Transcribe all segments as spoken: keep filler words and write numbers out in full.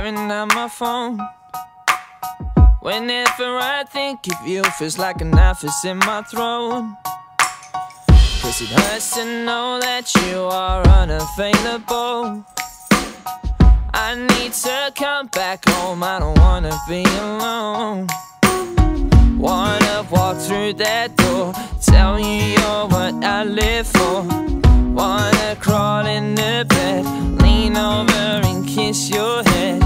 staring at my phone. Whenever I think of you, feels like a knife is in my throat. Cause it hurts to know that you are unavailable. I need to come back home, I don't wanna be alone. Wanna walk through that door, tell you you're what I live for. Wanna crawl in the bed, lean over and kiss your head.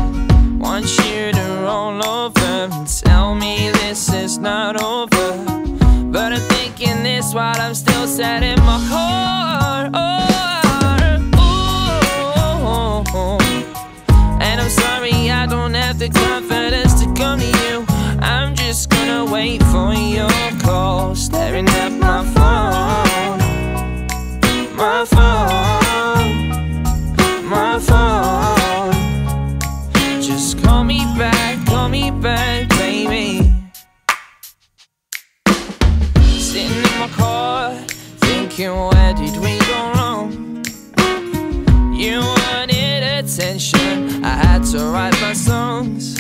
Want you to roll over and tell me this is not over. But I'm thinking this while I'm still sad in my heart. Oh, oh, oh. And I'm sorry I don't have the confidence to come to you. I'm just gonna wait for your call, staring at my phone, my phone, my phone. Just call me back, call me back, baby. Sitting in my car, thinking where did we go wrong? You wanted attention, I had to write my songs.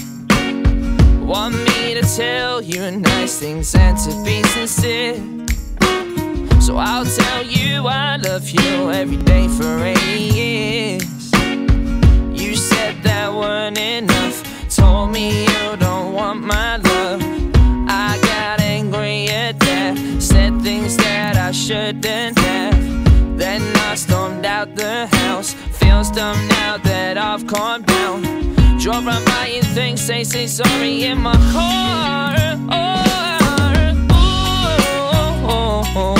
Want me to tell you nice things and to be sincere, so I'll tell you I love you every day for eight years. You said that weren't enough, told me you don't want my love. I got angry at that, said things that I shouldn't have. Then I stormed out the house, feels dumb now that I've calmed down. Drove right by you, think, say, say sorry in my car. Oh, oh, oh, oh.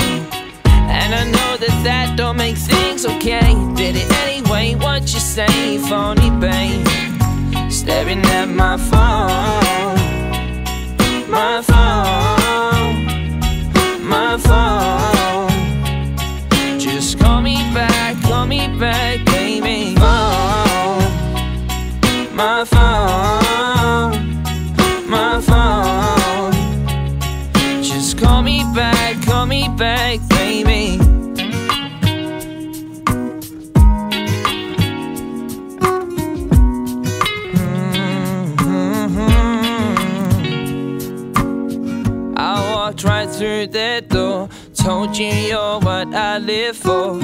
And I know that that don't make things okay. Did it anyway, what you say, phony babe. Staring at my phone, my phone, my phone. Just call me back, call me back, baby. My phone, my phone. Just call me back, call me back, baby. Mm-hmm. I walked right through that door, told you you're what I live for.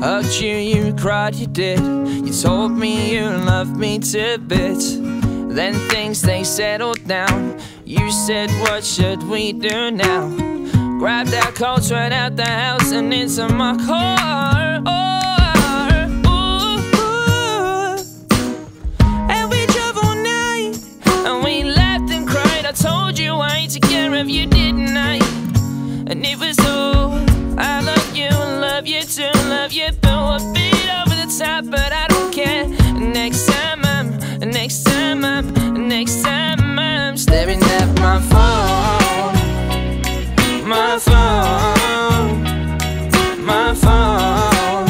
Hugged you, you cried, you did. You told me you loved me to bits. Then things, they settled down. You said, what should we do now? Grabbed our coats right out the house and into my car. Oh, ooh. And we drove all night, and we laughed and cried. I told you I ain't take care of you, didn't I? And it was so I love you, love you too, love you boo. A bit over the top, but I don't care. Next time I'm, next time I'm, next time I'm staring at my phone, my phone, my phone.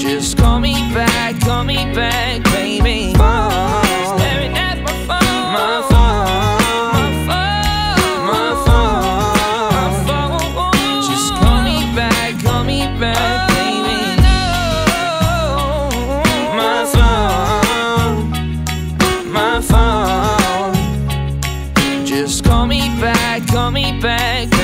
Just call me back, call me back, baby. Back, call me back.